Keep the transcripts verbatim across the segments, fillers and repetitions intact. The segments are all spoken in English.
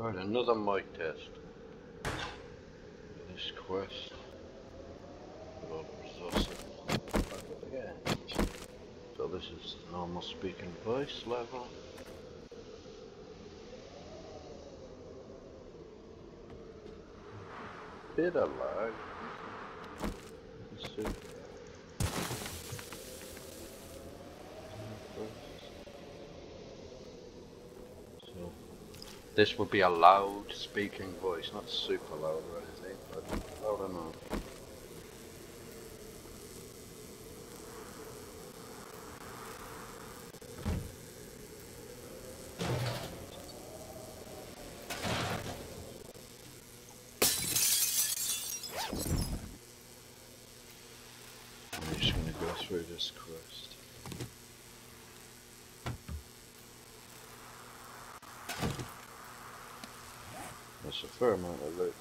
Right, another mic test. This quest. So this is the normal speaking voice level. Bit of lag. Let's see. So this would be a loud speaking voice, not super loud or anything, but loud enough. Through this quest. That's a fair amount of loot.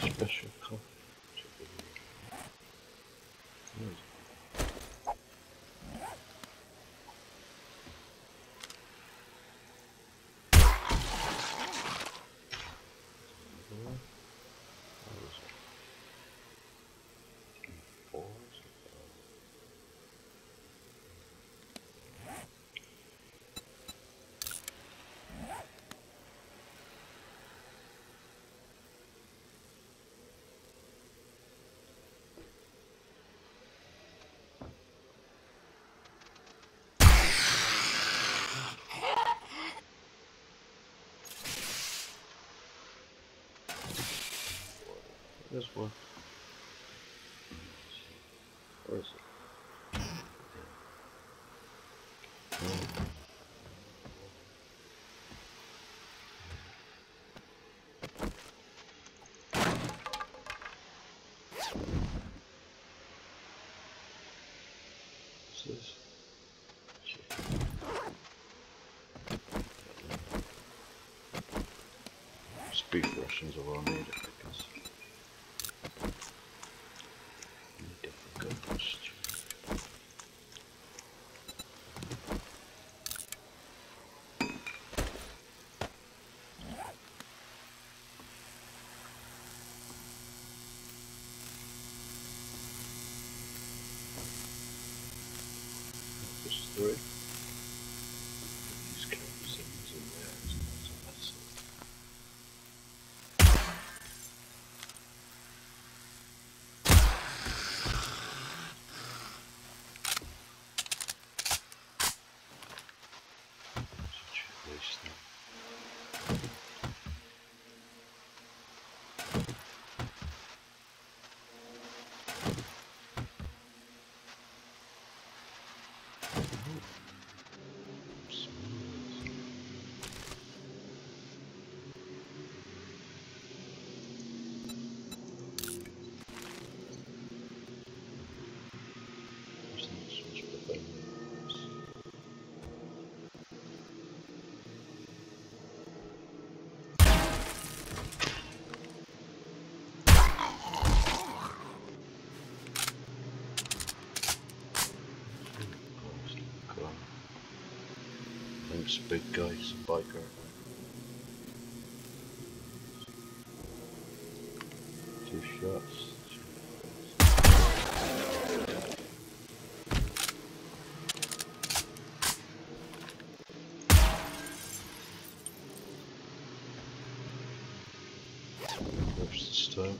Special coffee. This one. Where is it? What's this? Speed Russians are all needed, I guess. Through it. This big guy, he's a biker. Two shots. First this time.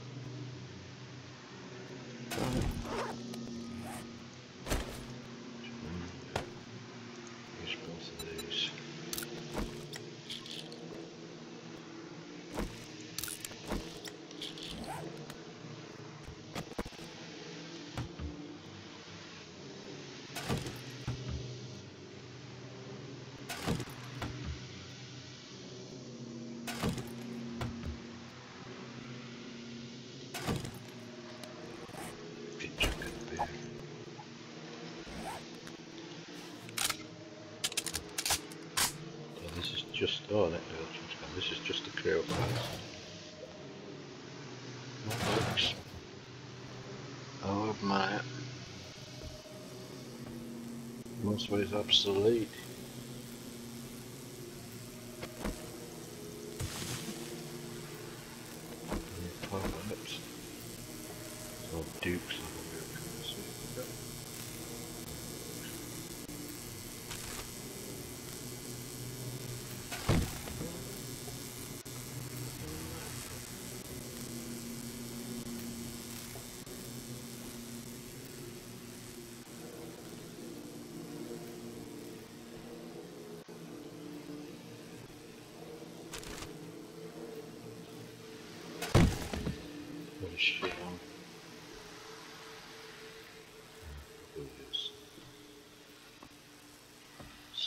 just, oh, that no, this is just a clear path. Oh my, motorway is obsolete. Or Dukes.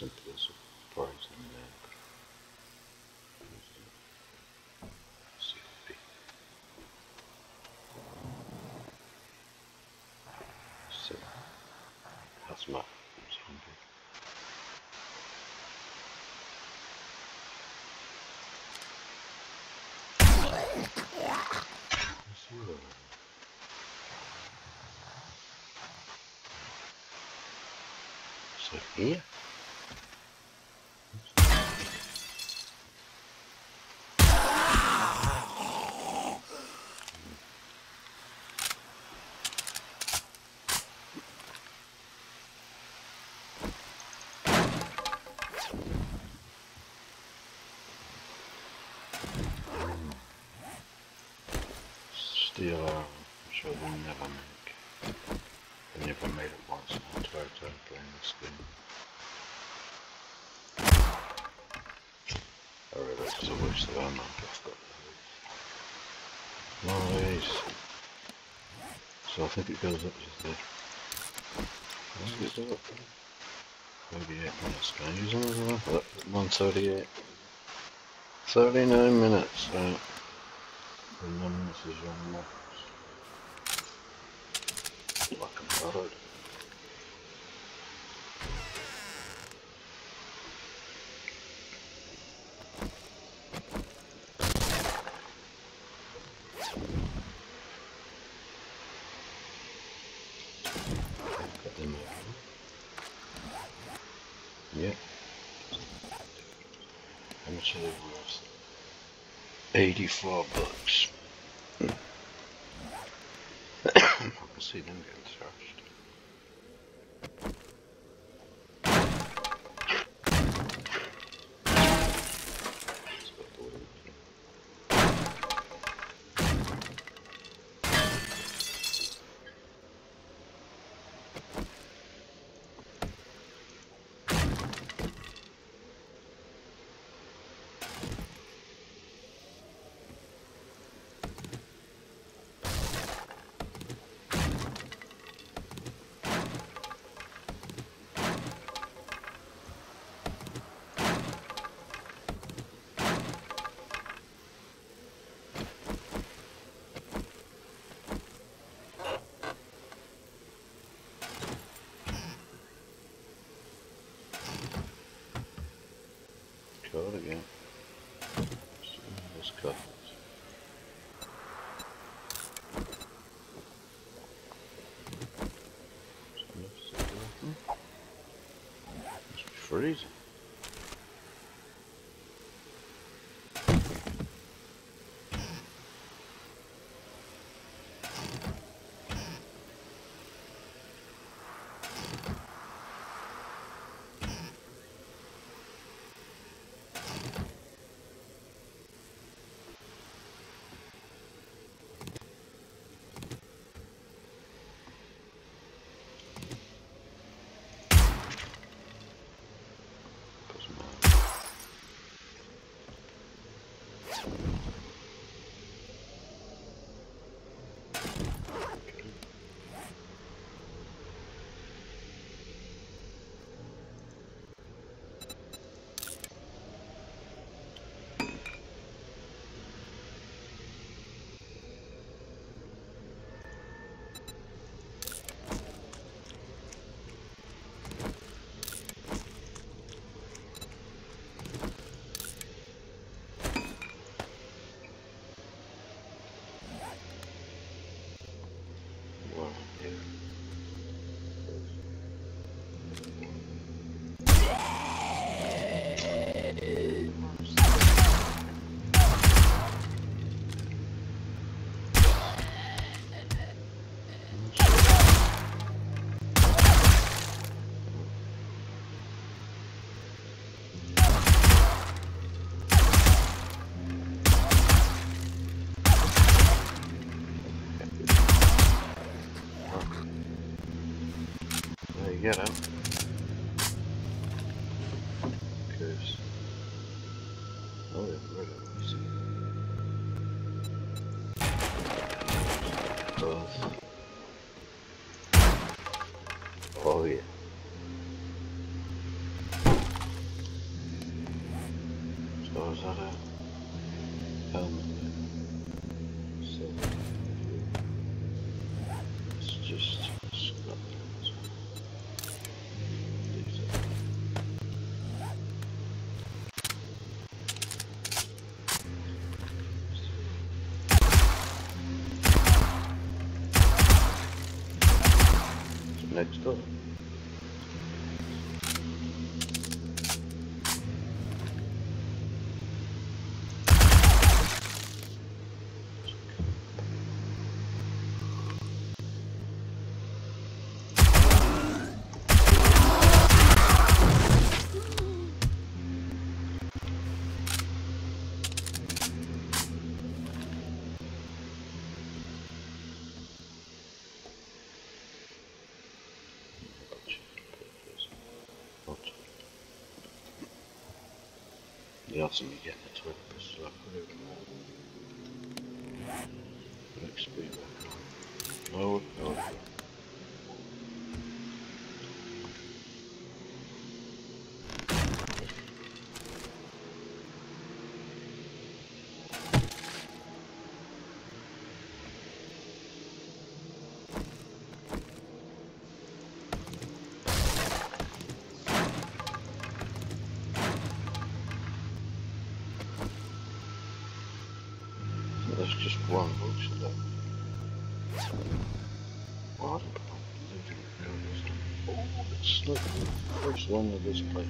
Simple as a prize in the name. So that's my zombie. What's the other one? So here? Still, I'm sure we'll never make. I never made it once in my lifetime playing this game. I realise there's a waste of ammo. I've got no ways. So I think it goes up just there. I think it's up. thirty-eight minutes. Can I use another one? one thirty-eight. thirty-nine minutes. Right. And then this is on left. Like a parrot. Got them over. Yep. How much are they worth? eighty-four bucks. Hmm. I can see them getting thrashed. Card again. Those cards. Must be freezing. Get him. Because oh, where did I see? Oh. Oh yeah. So is that a helmet? So it's just. Next door. The odds of me getting a toilet pistol, so I could even more. Next speed back on. Lower, lower. There's just one vulture left. What? Oh, it's not the first one of this plate.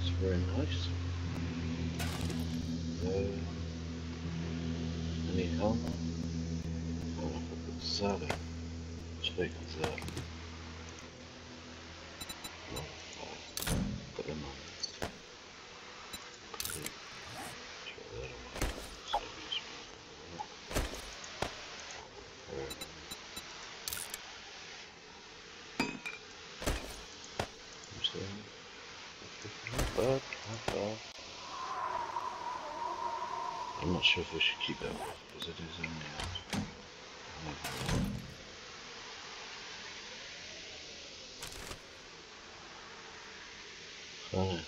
It's very nice. Uh, any help? Oh, it's that. Let's pick that. But, okay. I'm not sure if we should keep that one because it is in the out. Funny.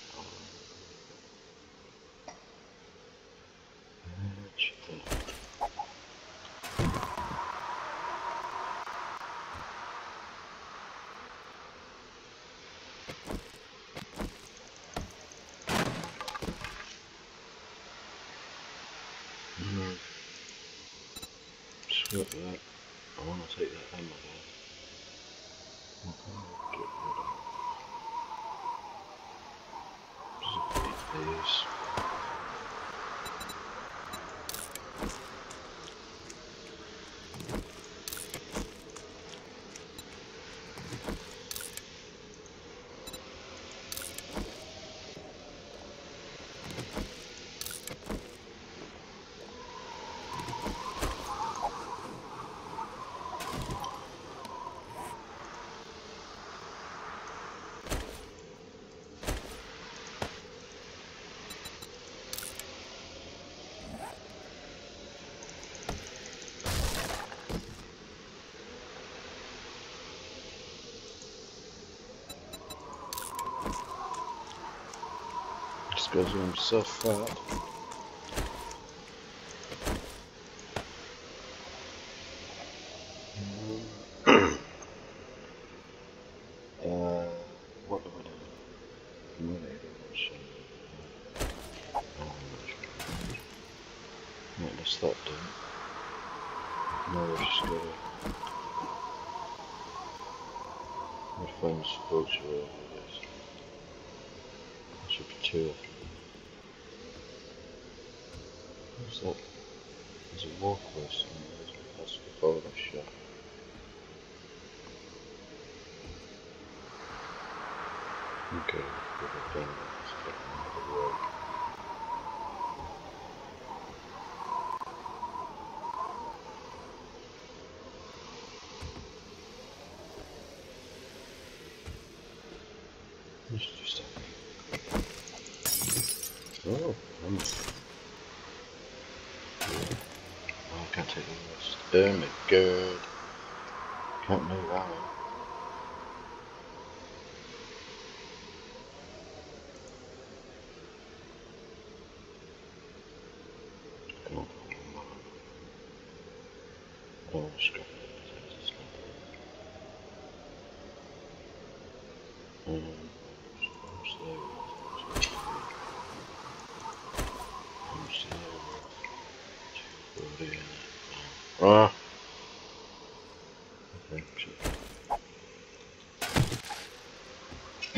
Screw it with that. I want to take that hammer there. Get rid of it. Just a bit of these. Because I'm so fat. uh, what do I do? I'm not able to stop doing it. No, I'll just go. one was supposed to roll with this. I should be two after that. What's that? There's a walkway somewhere. That's the ball I shot. Okay, I've done that. Interesting. Oh, wonderful. Oh, I can't take this. Oh my god. Can't move out. Come on. Oh, scrap it. Um. Ah. Okay, shit.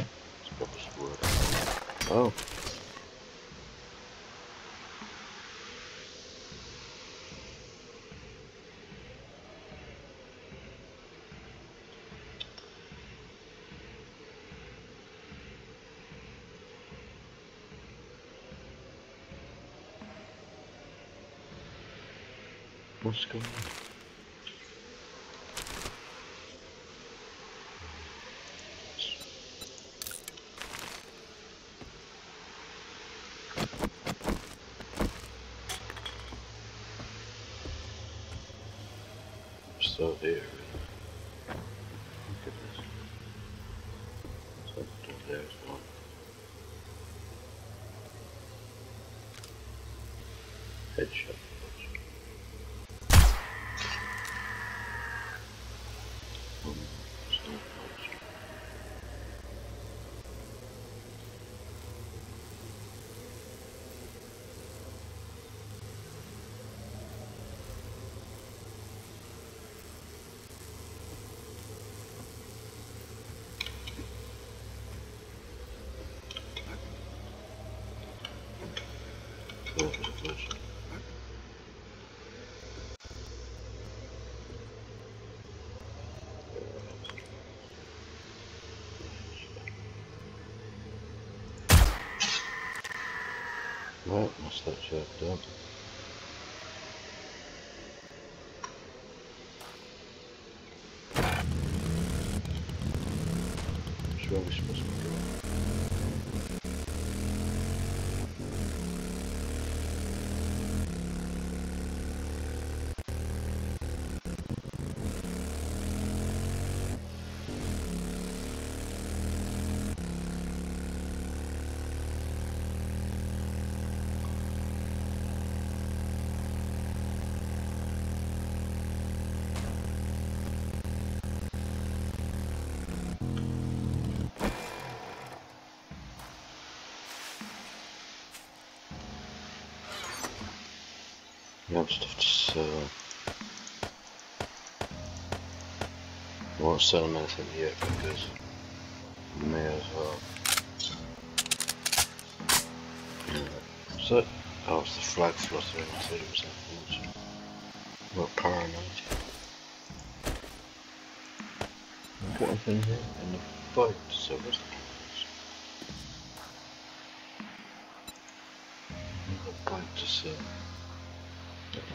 Let's put this wood. Oh. What's going on? We're still here. Look at this. So there's one. Headshot. What must that shit have done? That's where we're supposed to be going. You have stuff to sell. I won't sell them anything yet because I may as well. Yeah. So, oh, it's the flag fluttering. I thought it was that much. I'm not paranoid. What have been here? In the fight, so what's the purpose? I've got a bike to sell. Okay.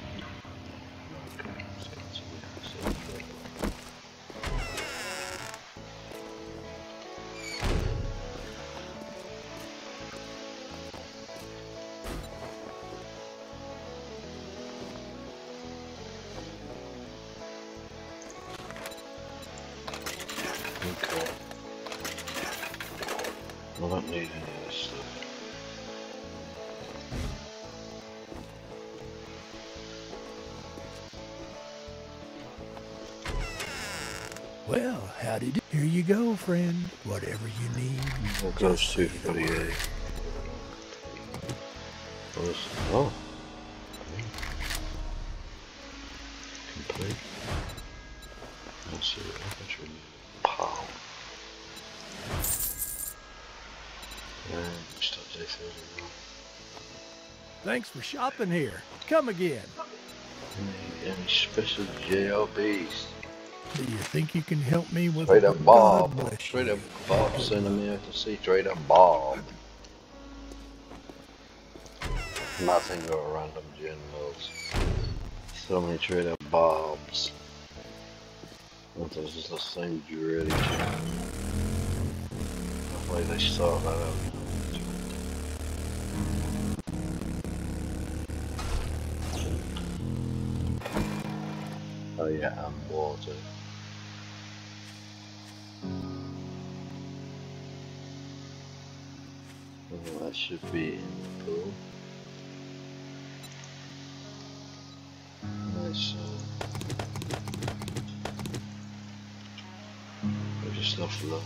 I don't need any of this stuff. Well, how did it? Here you go, friend. Whatever you need. Well, it goes to forty-eight. Oh. Complete. Let's see. How much we need? Pow. Thanks for shopping here. Come again. Any, any special J L Bs? Do you think you can help me with Trader Bob? Trader Bob sending me out to see Trader Bob. Nothing but random generals. So many Trader Bobs. What is this? The same dreaded. Hopefully they saw that out. Oh yeah, and water. Oh, that should be in the pool. Nice. We're just not float.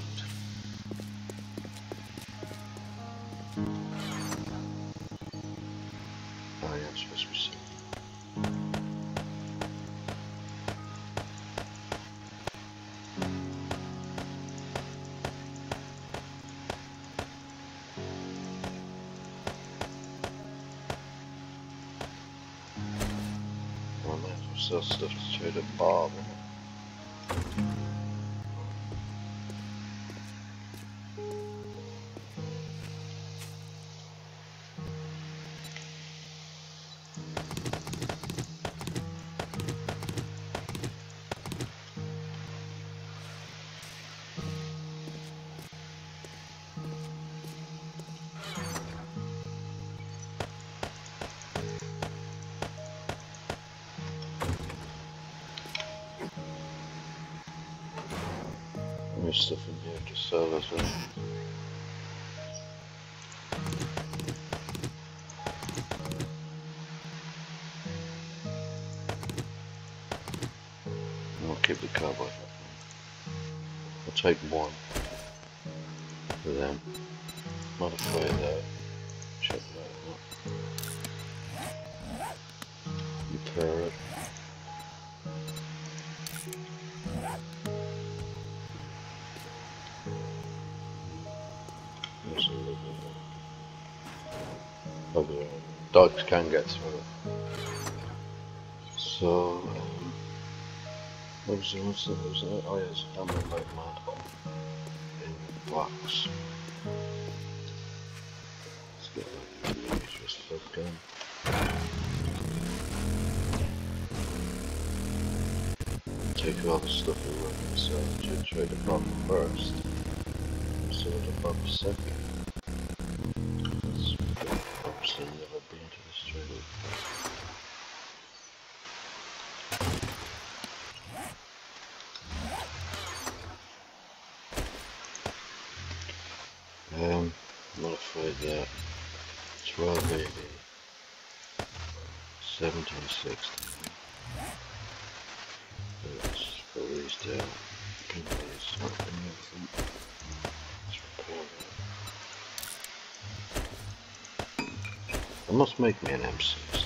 Oh yeah, I'm supposed to be sick. Sell stuff to Trader Bob. Stuff in here to sell as well. I'll keep the cowboy. I'll take one for them. Not afraid of that. Check that out. You parrot. Dogs can get through it. So, um, what was the what's that? Was that? Oh, yes, I'm like mad in the box. Let's get that really useless stuff going. Take all the stuff we want to sell to Trader Bob first, and sell the Bob second. I've never been to this trailer. Um, I'm not afraid that. twelve eighty. seventeen sixty. Let's pull these down. Can do something with them. I must make me an M six.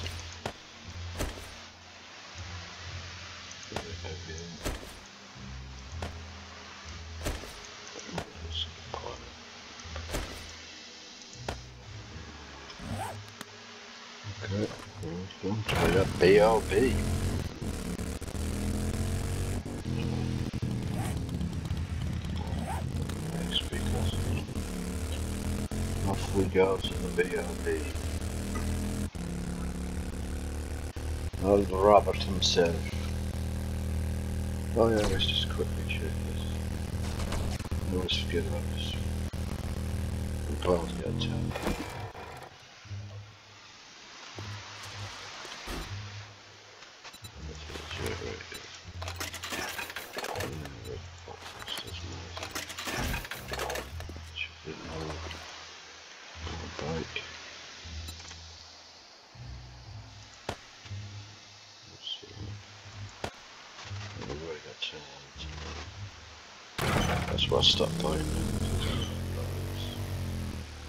Okay, we're going to try that B L B. Off we go to the B L B. Old Robert himself. Oh yeah, let's just quickly check this. I always forget about this. We both got time. That's why I stopped buying them.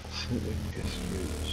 I think we can get through this.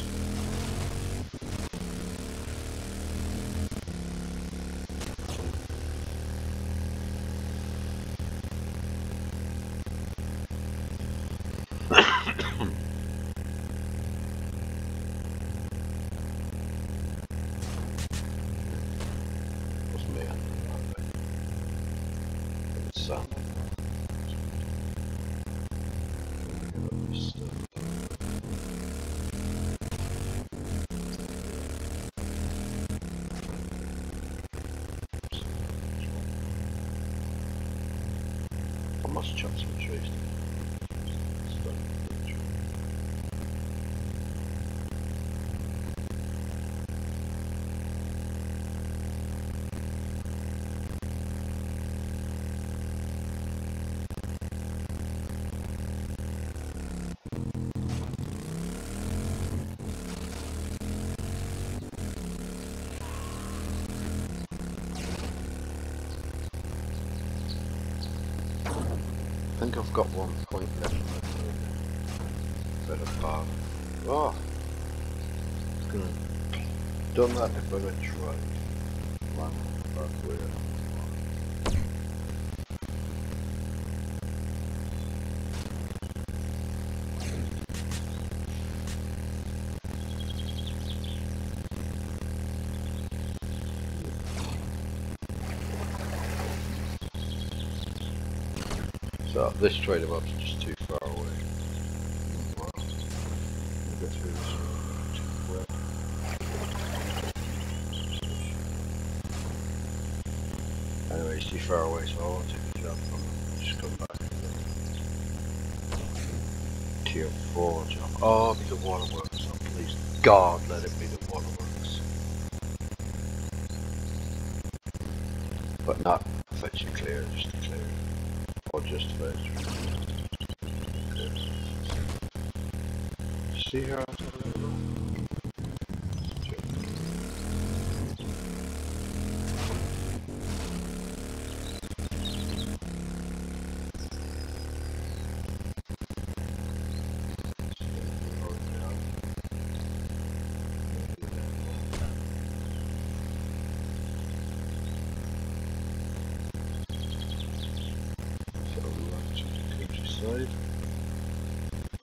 I think I've got one point left. Better bar. Oh! It's gonna. Done that if I went right. Wow, that's weird. So this Trader Bob's just too far away. Wow. We'll get through this too quick. Anyway, it's too far away, so I won't take the job from it. Just come back and then tier four job. Oh, it'll be the waterworks, oh, please God let it be the waterworks. But not fetch and clear, just to clear it. Or just veg. Okay. See how it's a little.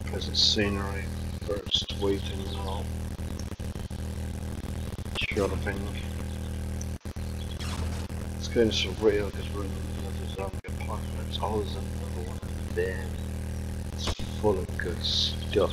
Because it's scenery, very sweet and all. Shopping. It's kind of surreal because we're in the zombie apocalypse. Always another one of them. It's full of good stuff.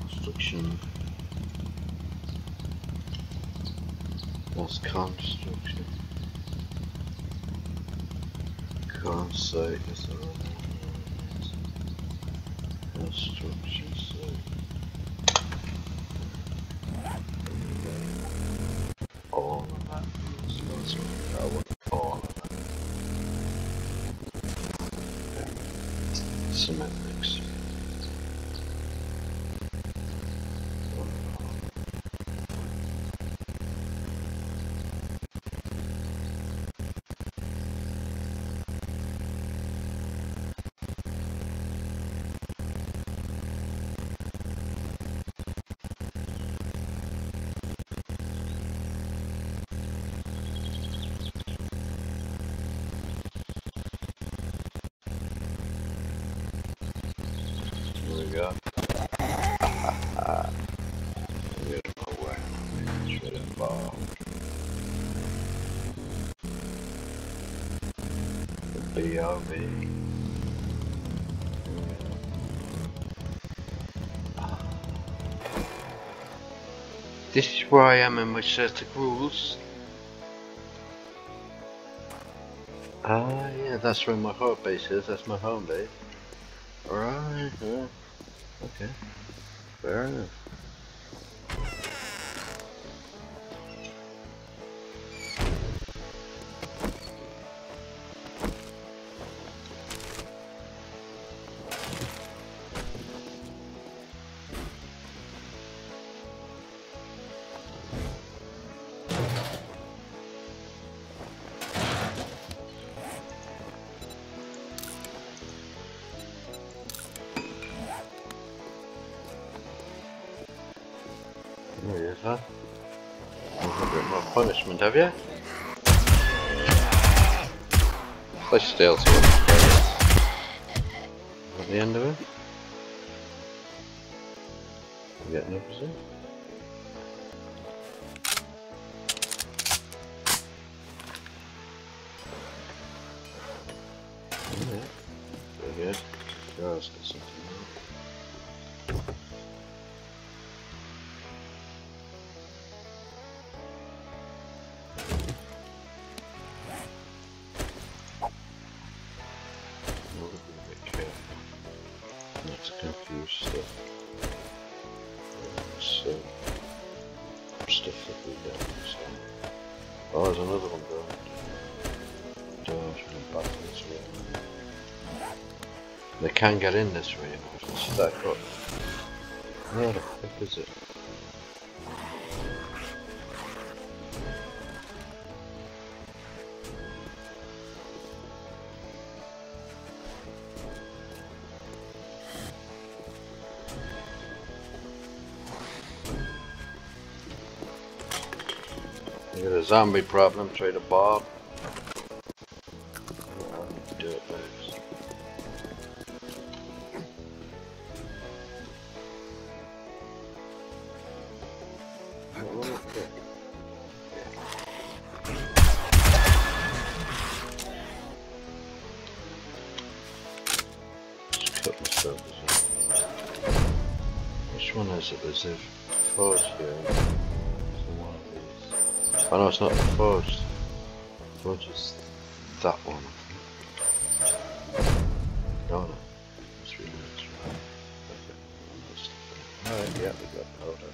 Construction. That's construction. Can't say it's a construction site. All of that. That's what I want to call it. Cement mix. Yeah. B R B. This is where I am in my set of rules. Ah yeah, that's where my home base is, that's my home base. Alright, yeah. Okay, fair enough. There he is, huh? There's a bit more punishment, have you? Let's stay elsewhere. the end of it. I'm getting up soon. Alright, very good. Just get something else. We'll be a bit careful not to confuse stuff. So, stuff that we don't understand. Oh, there's another one going. Doors from back this way. They can get in this way, but it's stuck up. Where the heck is it? You got a zombie problem, Trader Bob. Which one is it? There's a forge here. It's one of these. Oh no, it's not the forge. The forge is that one, I think. No, no. It's really nice, right? Alright, yeah, we got powder.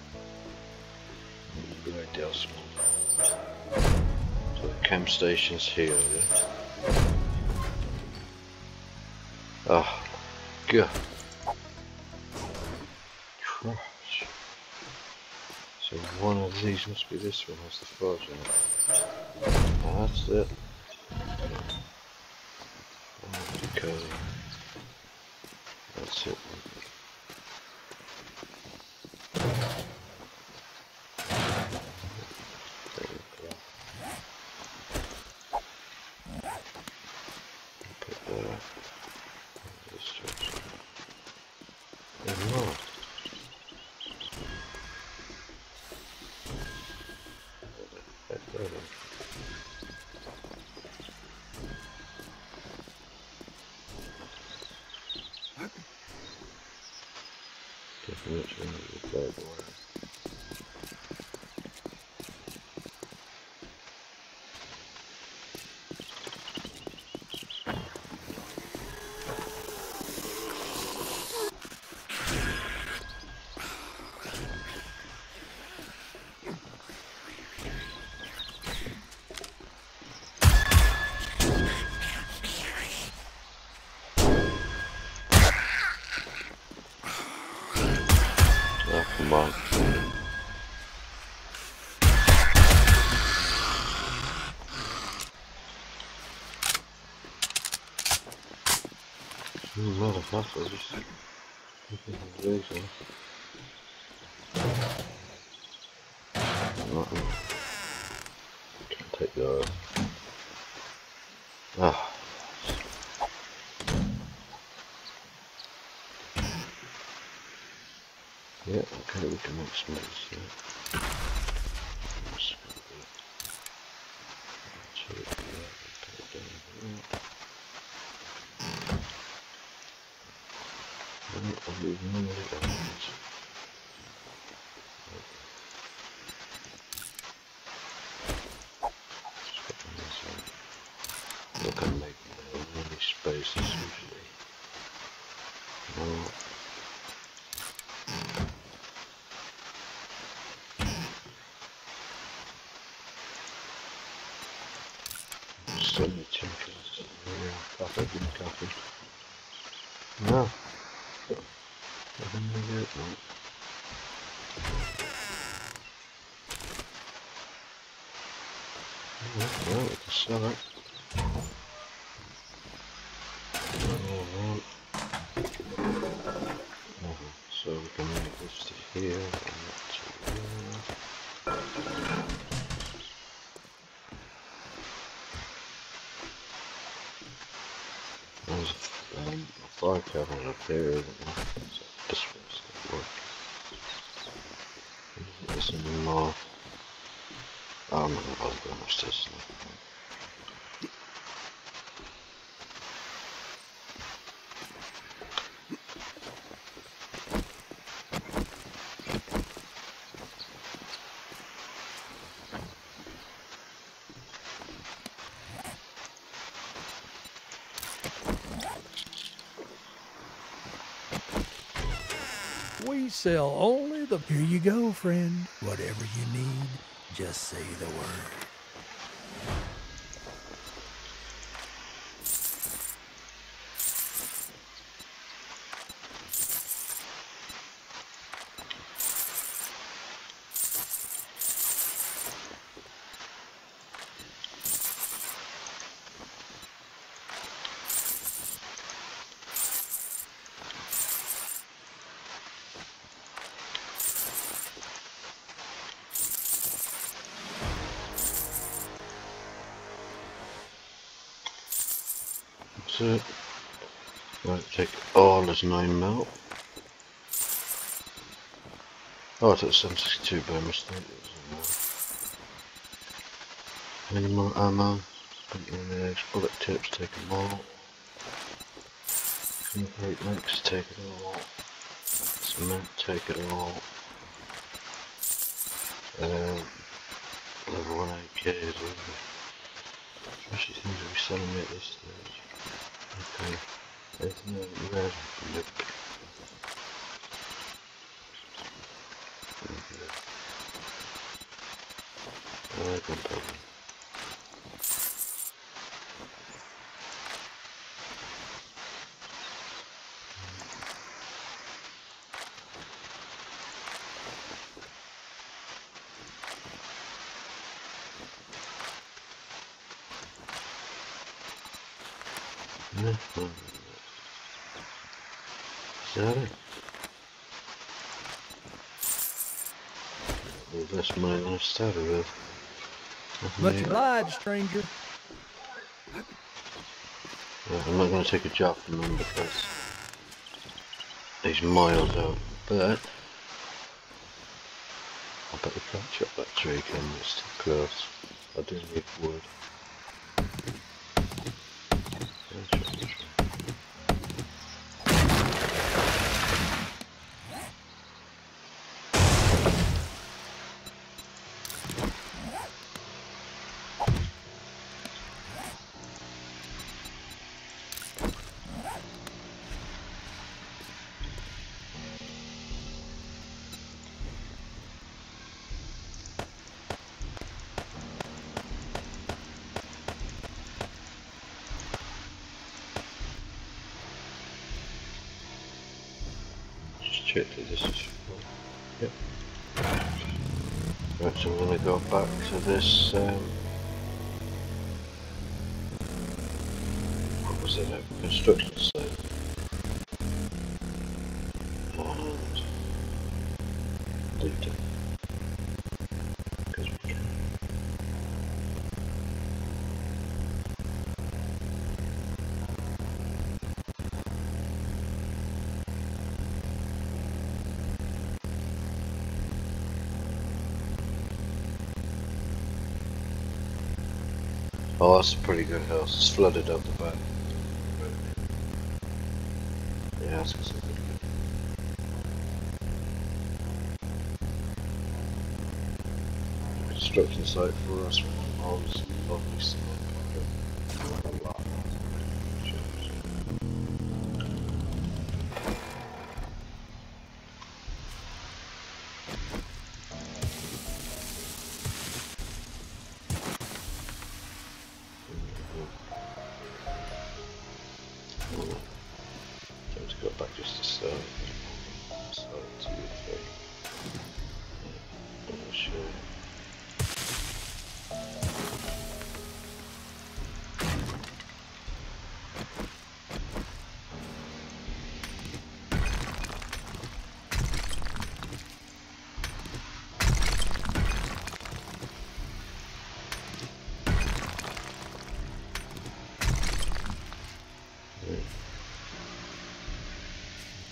Good idea, small. So the camp station's here, yeah? Oh, God. Trash. So one of these must be this one, that's the forge in it. Oh, that's it. Okay. That's it. Which one is the third one? Come on. There's a lot of muscles. Can't take the oil. Ah. Yeah, okay, we can make some of this, yeah. That's going to be... So we can put it down here. And I'll leave none of the diamonds. Let's put them this way. Look, I'm making a mini space, as usually. No. So many changes. Yeah, I've been coffee. No. I didn't really get it. Oh, well, we can sell it. So we can move this to here and that to here. Thank you. log cabin up there. So this one's not working. This is the law. I don't know about the station. We sell only the... Here you go, friend. Whatever you need, just say the word. It. Right, take all his nine mil. Oh, I took seven sixty-two by mistake. Minimal ammo, bullet tips, take them all. Concrete mix, take it all. Cement, take it all. Um, level one A K is over. Especially things that we sell them at this stage. Okay, there's no red lip. I like them probably. Is that it? Well, that's mine I started with. Much obliged, stranger. Right, I'm not going to take a job from him because he's miles out, but I bet we can't chop that tree again, it's too close. I do need wood. Check that this is full. Yep. Right, so I'm going to go back to this. Um, what was it? A construction site. And loot it. Because we can. Oh, that's a pretty good house. It's flooded out the back. Yeah, that's because it's pretty good. Construction site for us. All this lovely stuff. Go back just to start. Start two, three. Yeah, I'm sure.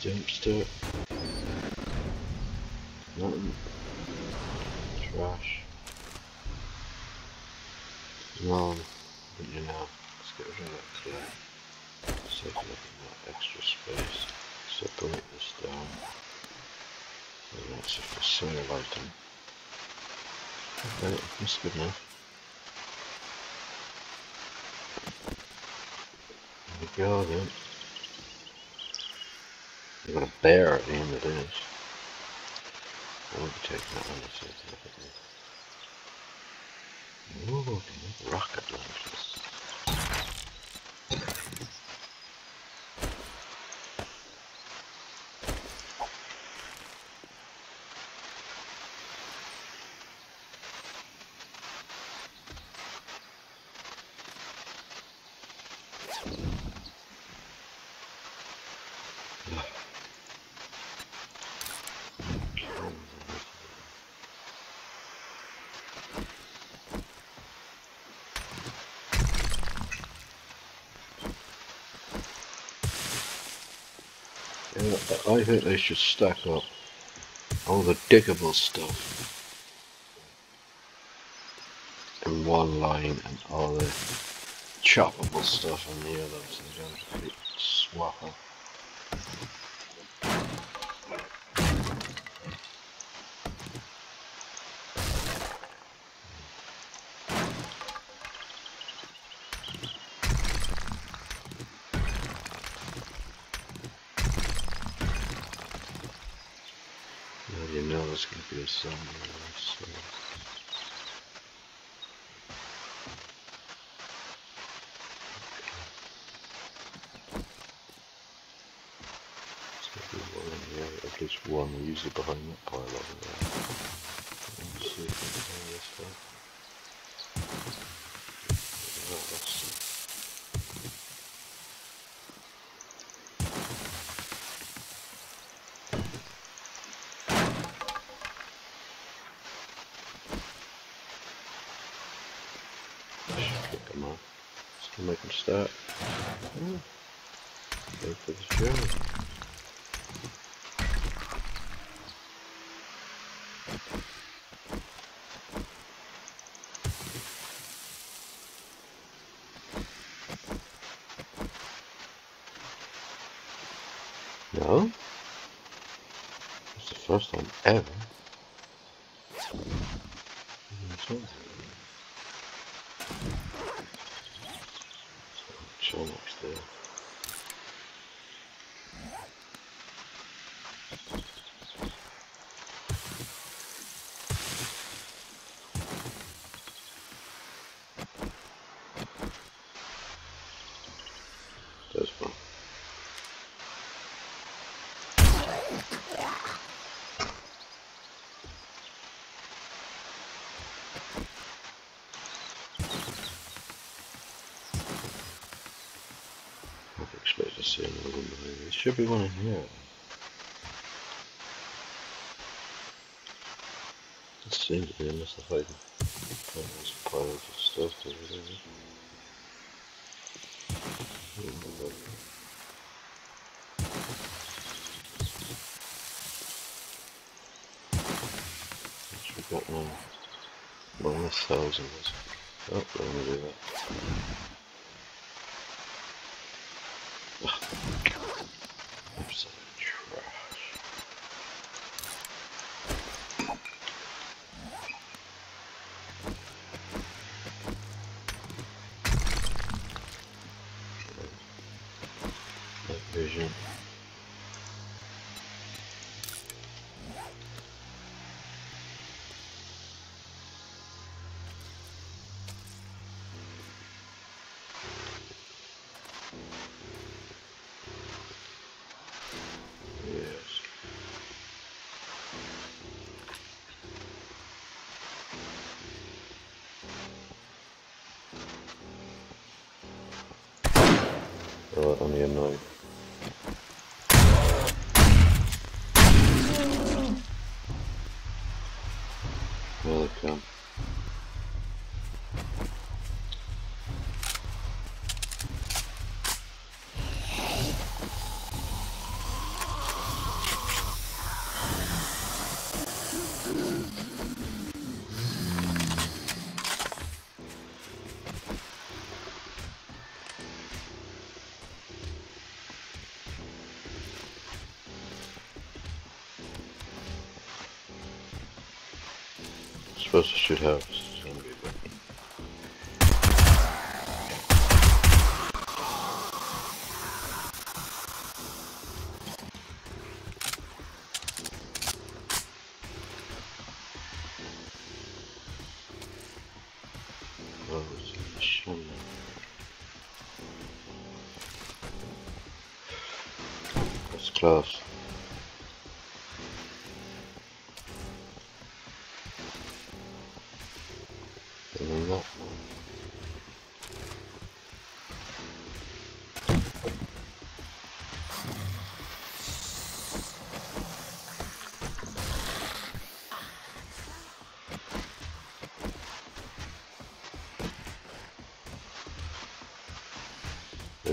dumpster, nothing, trash, lawn, but you know, let's get rid of that clay, let's take a look at that extra space, separate this down, and that's a for sale item, okay, that's good enough. There we go then. You've got a bear at the end of this. I won't be taking that one to take a look at this. Ooh, okay, rocket launchers. I think they should stack up all the diggable stuff in one line and all the choppable stuff in the other, so they don't have to be swapping. Somewhere else, so. Okay. Let's get the one in here, at least one, we're usually behind that pile over there. Let's see if we can find this one. Oh, that's it. That. Yeah. Go for the show. No? It's the first time ever. There should be one in here. It seems to be unless the hiding pile of stuff there, isn't it? We've got one. One in a thousand. Oh, we're gonna do that. Right on the end now. There they come. supposed to shoot house. It's gonna be a bit. Close the machine. That's close.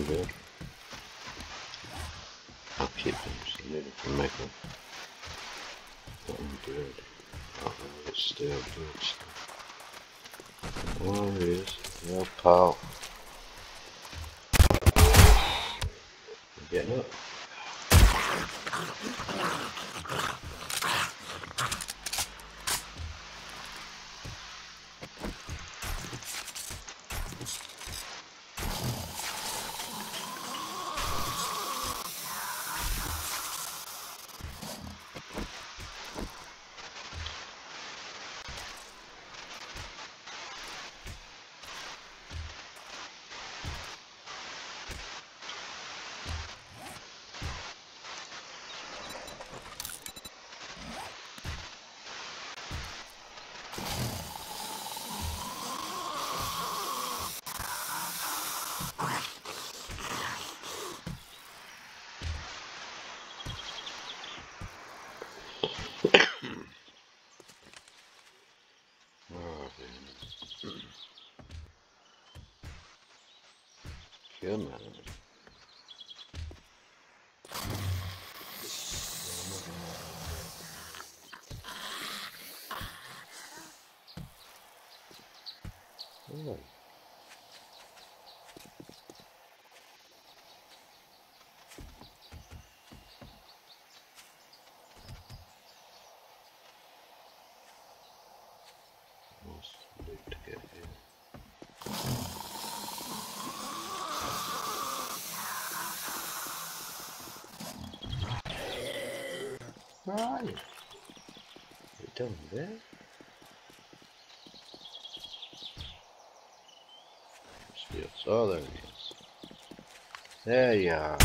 There. I'll keep them so that I can make them. I'm dead. Oh, it's still good stuff. Oh, it is. No pal. Get up. Good man. Oh. Where are you? You're down there? Oh, there he is. There you are.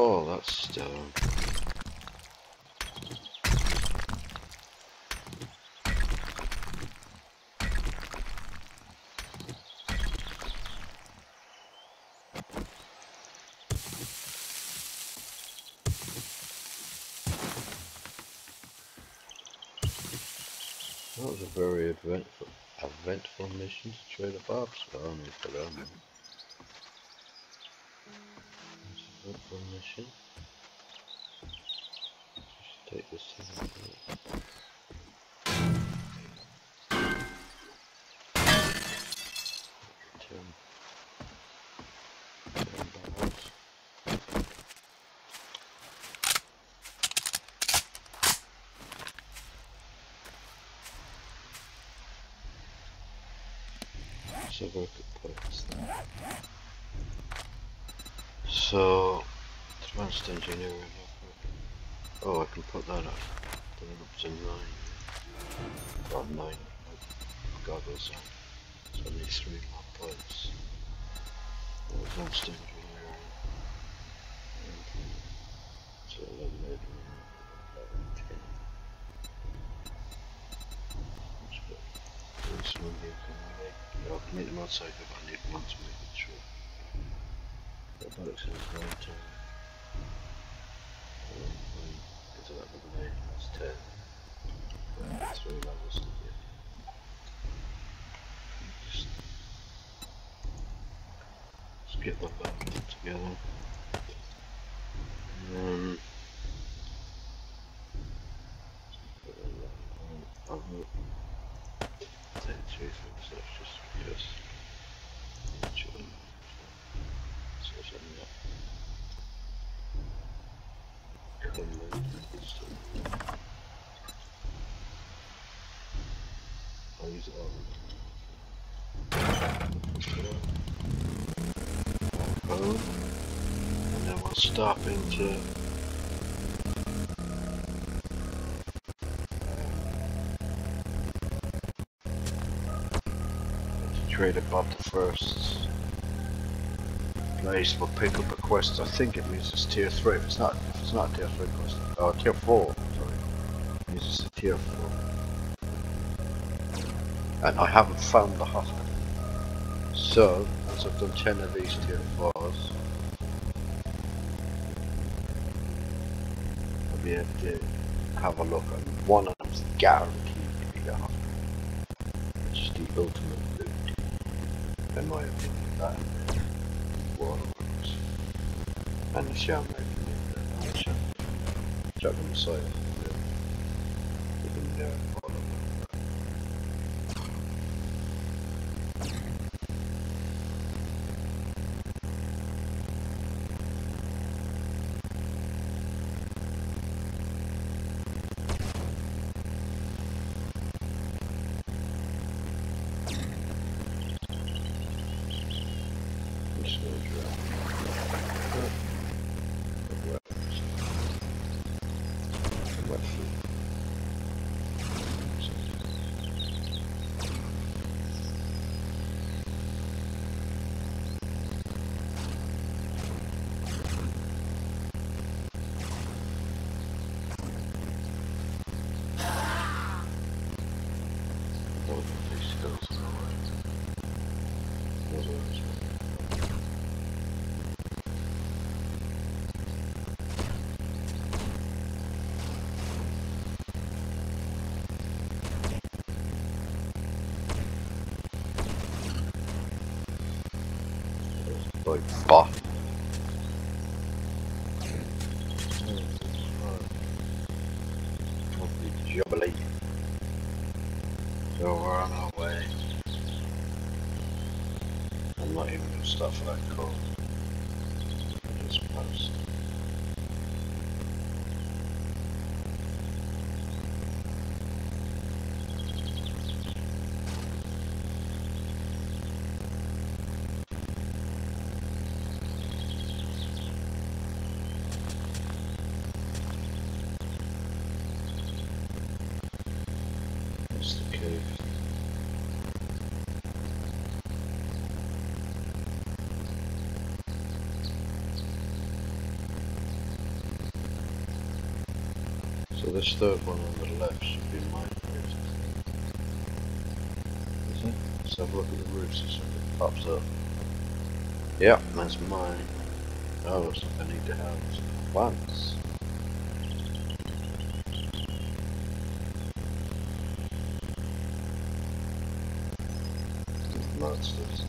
Oh, that's stone. That was a very eventful, eventful mission to Trader Bob's army for them. Eventful mission. Just take this thing out. So, advanced engineering. Oh, I can put that up. Then up to nine. Well, nine. I've got those on. So I need three more points. Oh, advanced engineering. So then maybe eleven, ten. That's good. This one here can make. No, I can make them outside, but I need one to make it true. That box is nine, ten. It's about the nine, that's ten. Yeah, three levels to get. Just get one back. together. Um, I'm not saying two things, so it's just yes. So it's not coming in. I'll use it on. And then we'll stop into Trader Bob the first place. We'll pick up a quest. I think it means it's tier three. If it's not, if it's not tier three quest, oh, tier four. Sorry, it means it's a tier four. And I haven't found the hospital. So, as I've done ten of these tier fours, I'll be able to have a look at one of them's guaranteed to be the hospital, which is the ultimate loot, in my opinion. That waterworks, and the shell making it, which I can say is the waterworks. Bah. Probably jubilee. So we're on our way. I'm not even gonna start for that call. I just post. So this third one on the left should be my roof. Is it? Let's have a look at the roofs and see if it pops up. Yep, that's mine. Oh, so I need to have some plants. Monsters.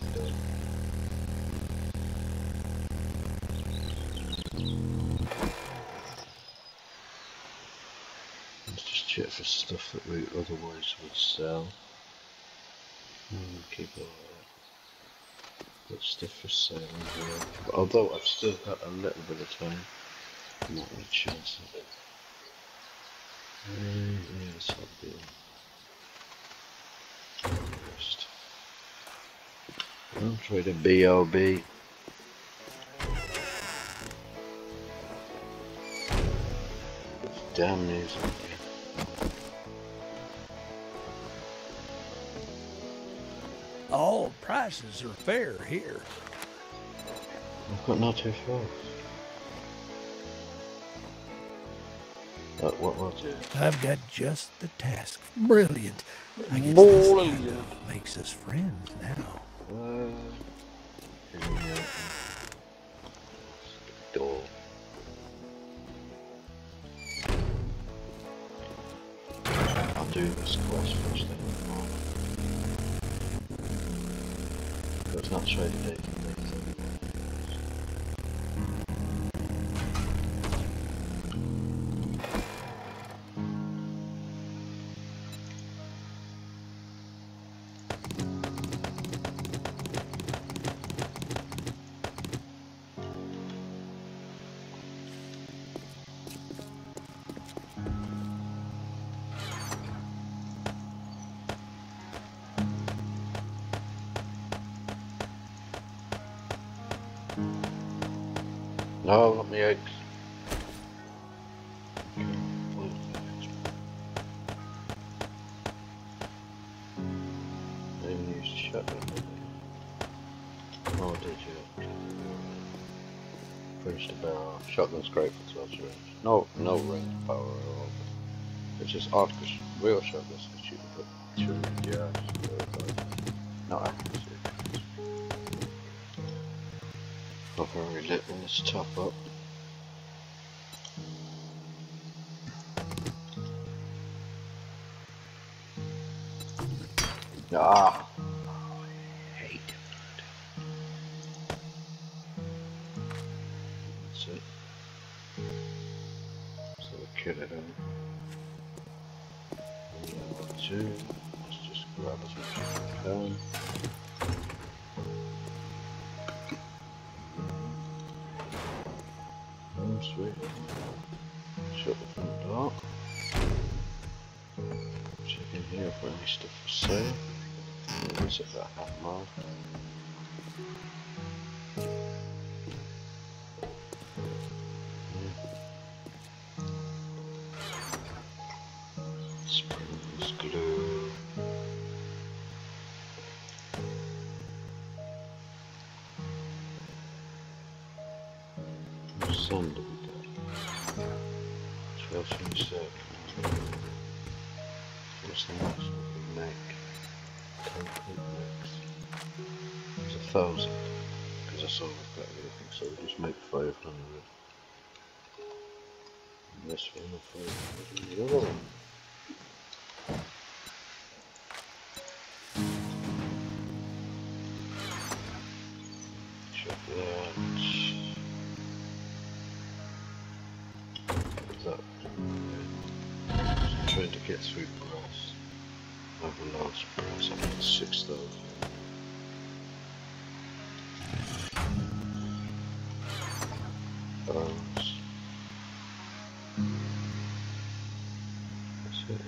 For stuff that we otherwise would sell. Mm, keep all that. Got stuff for sale in here. But although I've still got a little bit of time, I'm not going to chance it. Mm, yeah, that's what I'll do. I'll try to B O B. Damn music. All prices are fair here. I've got not too far. What, what, what? I've got just the task. Brilliant. I guess Brilliant. This kind of makes us friends now. Uh, yeah. Door. I'll do this quest first thing in the morning. It's not trading day. all of my eggs. Maybe you shut them. Oh, did you? Finish the barrel. Shotgun's great for twelve rounds. No, no range power at all. It's just odd because real shotguns can shoot for two yards. Not accuracy. Not very lit when it's top up. Ah! Oh, I hate it. That's it. So we'll kill it out. Number two. Let's just grab as much as we can. Oh, sweet. Shut the front door. Check in here for any stuff for sale. Set that half mile. Yeah. Springs glue. Sand we got. Twelve inch circle. What's the next one we make? It's a thousand because I saw we've got everything, so we just make five hundred. And this one, or five hundred, and the other one. Check that. That. I'm trying to get through brass. I have a large price, I need six thousand. Bones. That's it.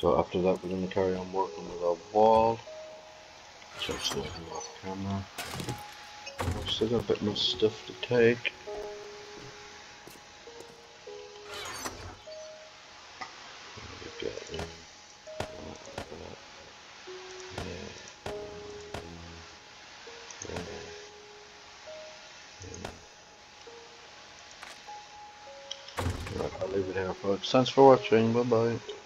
So after that we're going to carry on working with our wall. So I'm still looking off camera. I've still got a bit more stuff to take. Right, I'll leave it here folks. Thanks for watching. Bye bye.